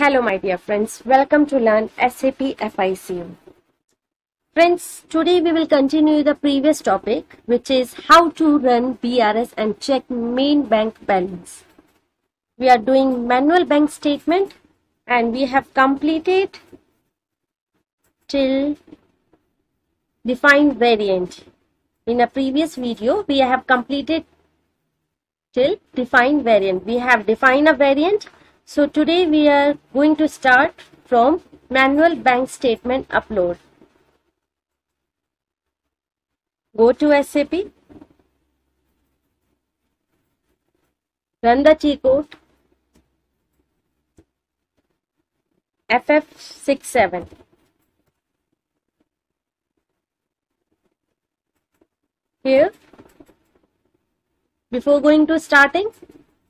Hello my dear friends, welcome to learn SAP FICO. Friends, today we will continue the previous topic, which is how to run BRS and check main bank balance. We are doing manual bank statement and we have completed till defined variant. In a previous video, we have completed till defined variant. We have defined a variant. So today we are going to start from manual bank statement upload. Go to SAP, run the T code FF67. Here, before going to starting,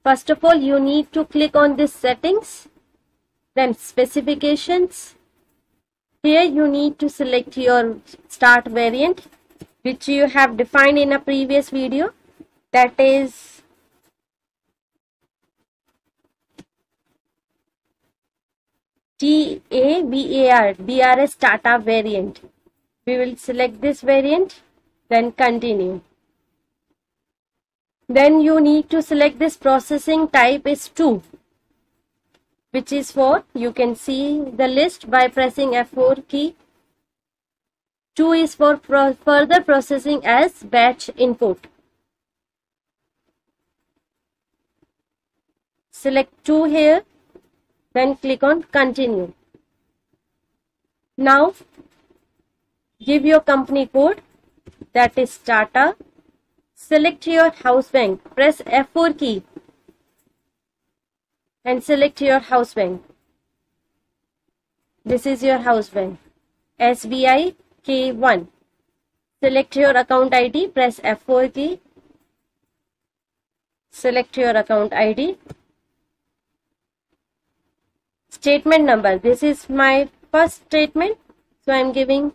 first of all, you need to click on this settings, then specifications. Here you need to select your start variant, which you have defined in a previous video, that is TABAR, BRS Tata variant. We will select this variant, then continue. Then you need to select this processing type is 2, which is for, you can see the list by pressing F4 key. 2 is for further processing as batch input. Select 2 here, then click on continue. Now give your company code, that is Tata. Select your house bank, press F4 key and select your house bank. This is your house bank, SBI K1. Select your account ID, press F4 key. Select your account ID. Statement number, this is my first statement, so I am giving.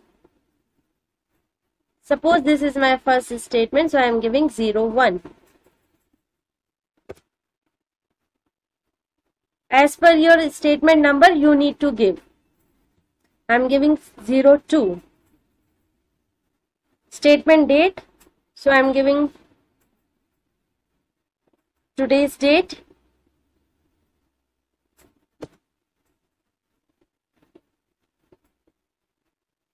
Suppose this is my first statement, so I am giving 01. As per your statement number, you need to give. I am giving 02. Statement date, so I am giving today's date.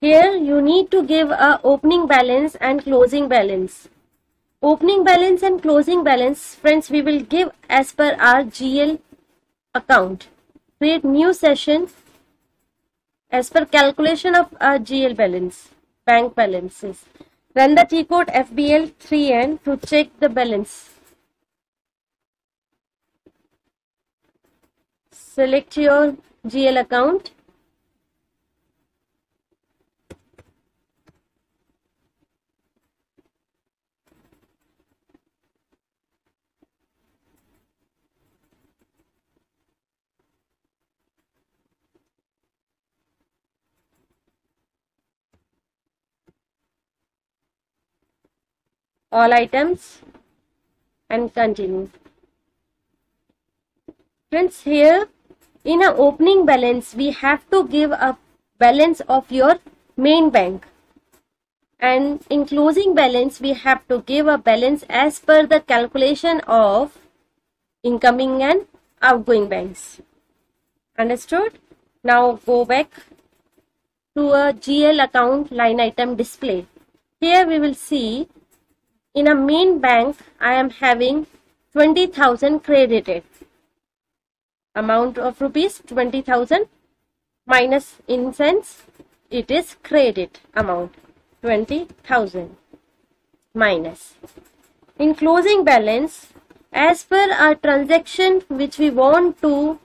Here you need to give a opening balance and closing balance. Opening balance and closing balance, friends, we will give as per our GL account. Create new session as per calculation of our GL balance, bank balances. Run the T code FBL3N to check the balance. Select your GL account. All items and continue. Friends, here in an opening balance, we have to give a balance of your main bank, and in closing balance, we have to give a balance as per the calculation of incoming and outgoing banks. Understood? Now go back to a GL account line item display. Here we will see, in a main bank, I am having 20,000 credited. Amount of rupees 20,000 minus in cents, it is credit amount 20,000 minus. In closing balance, as per our transaction which we want to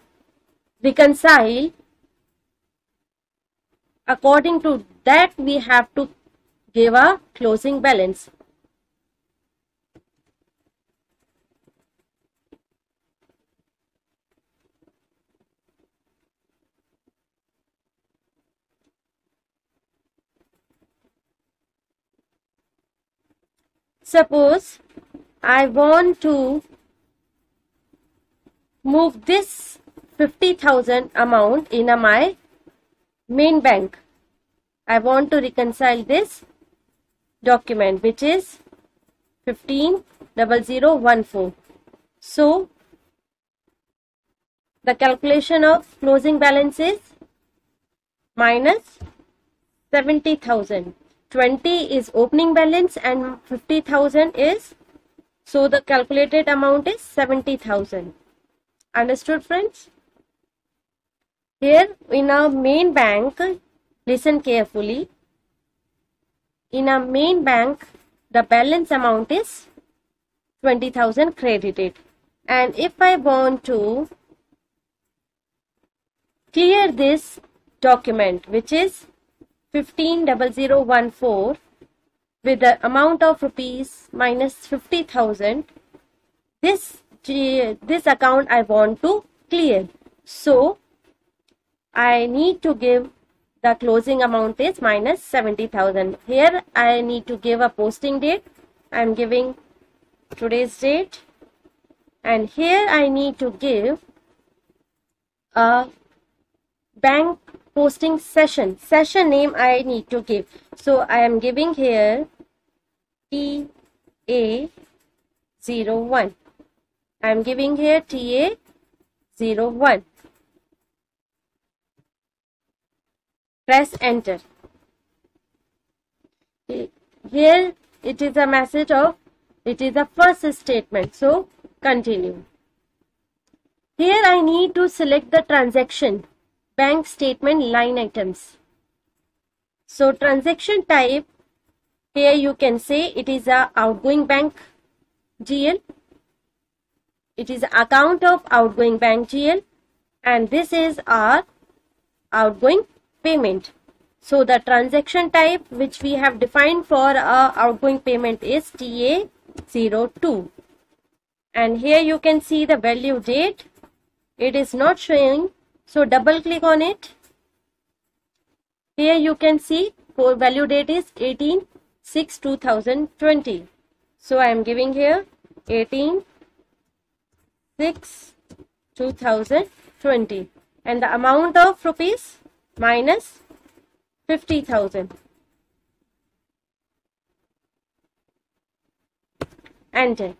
reconcile, according to that we have to give a closing balance. Suppose I want to move this 50,000 amount in my main bank. I want to reconcile this document, which is 150014. So the calculation of closing balance is minus 70,000. 20 is opening balance and 50,000 is, so the calculated amount is 70,000. Understood, friends? Here in our main bank, listen carefully. In our main bank, the balance amount is 20,000 credited. And if I want to clear this document, which is 150014, with the amount of rupees minus 50,000, this account I want to clear. So I need to give the closing amount is minus 70,000. Here I need to give a posting date. I am giving today's date, and here I need to give a bank posting session name I need to give. So I am giving here TA01. I am giving here TA01. Press enter. Here it is a message of, it is the first statement, so continue. Here I need to select the transaction, bank statement line items. So transaction type, here you can say it is a outgoing bank GL. It is account of outgoing bank GL, and this is our outgoing payment. So the transaction type which we have defined for our outgoing payment is TA02. And here you can see the value date. It is not showing, so double click on it. Here you can see for value date is 18/6/2020. So I am giving here 18/6/2020, and the amount of rupees minus 50,000. Enter.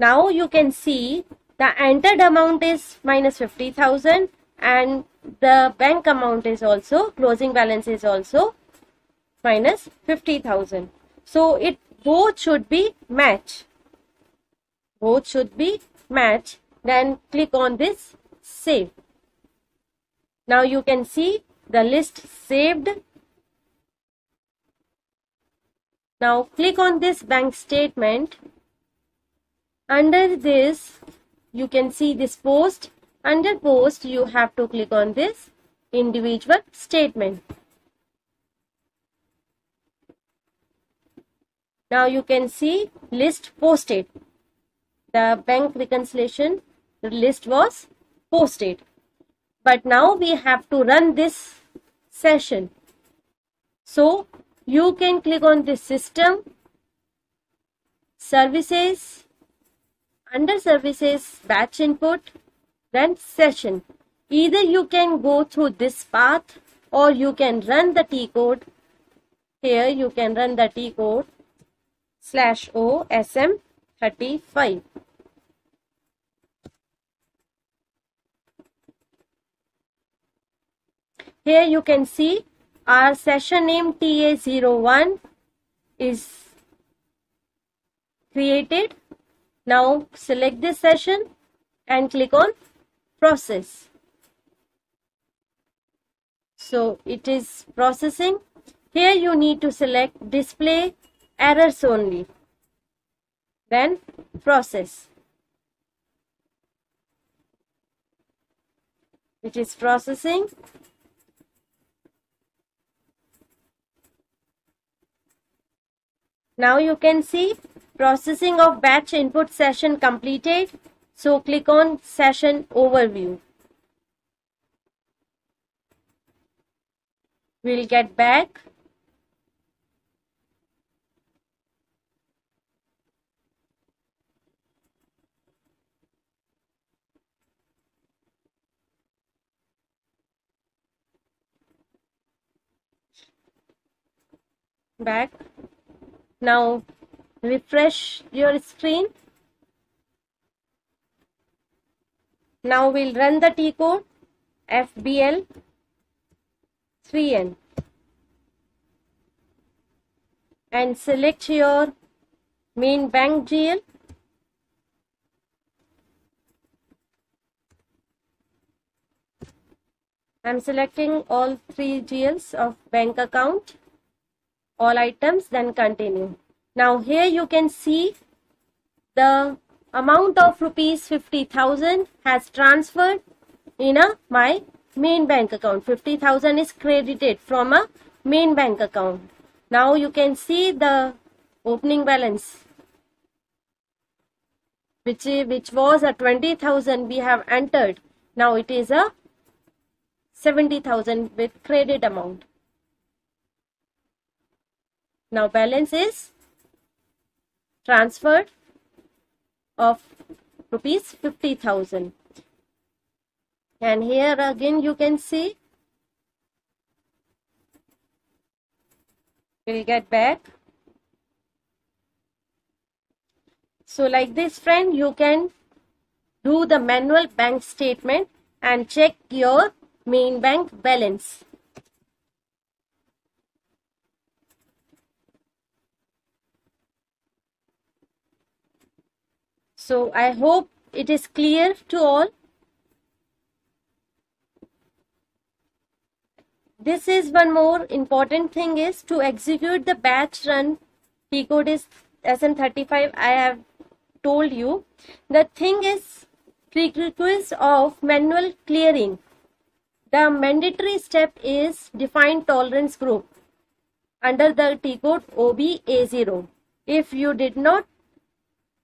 Now you can see the entered amount is minus 50,000, and the bank amount is also, closing balance is also minus 50,000. So it both should be match. Both should be match. Then click on this save. Now you can see the list saved. Now click on this bank statement. Under this, you can see this post. Under post, you have to click on this individual statement. Now you can see list posted. The bank reconciliation list was posted. But now we have to run this session. So you can click on this system, services, under services, batch input, then session. Either you can go through this path, or you can run the T code. Here you can run the T code /O SM35. Here you can see our session name TA01 is created. Now select this session and click on process. So it is processing. Here you need to select display errors only, then process. It is processing. Now you can see processing of batch input session completed. So click on session overview. We'll get back. back. Now refresh your screen. Now we'll run the T code FBL3N and select your main bank GL. I'm selecting all three GLs of bank account, all items, then continue. Now here you can see the amount of rupees 50,000 has transferred in my main bank account. 50,000 is credited from a main bank account. Now you can see the opening balance, which was a 20,000 we have entered. Now it is a 70,000 with credit amount. Now balance is transferred of rupees 50,000. And here again you can see, we'll get back. So like this, friend, you can do the manual bank statement and check your main bank balance. So I hope it is clear to all. This is one more important thing is to execute the batch run. T code is SM35. I have told you. The thing is prerequisite of manual clearing. The mandatory step is define tolerance group under the T code OBA0. If you did not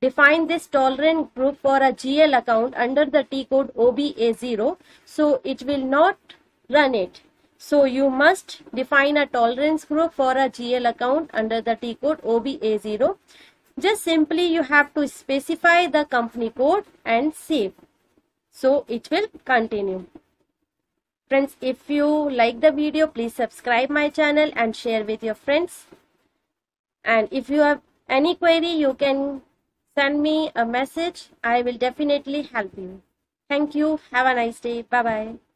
define this tolerance group for a GL account under the T code OBA0, so it will not run it. So you must define a tolerance group for a GL account under the T code OBA0. Just simply you have to specify the company code and save. So it will continue. Friends, if you like the video, please subscribe my channel and share with your friends. And if you have any query, you can send me a message. I will definitely help you. Thank you. Have a nice day. Bye-bye.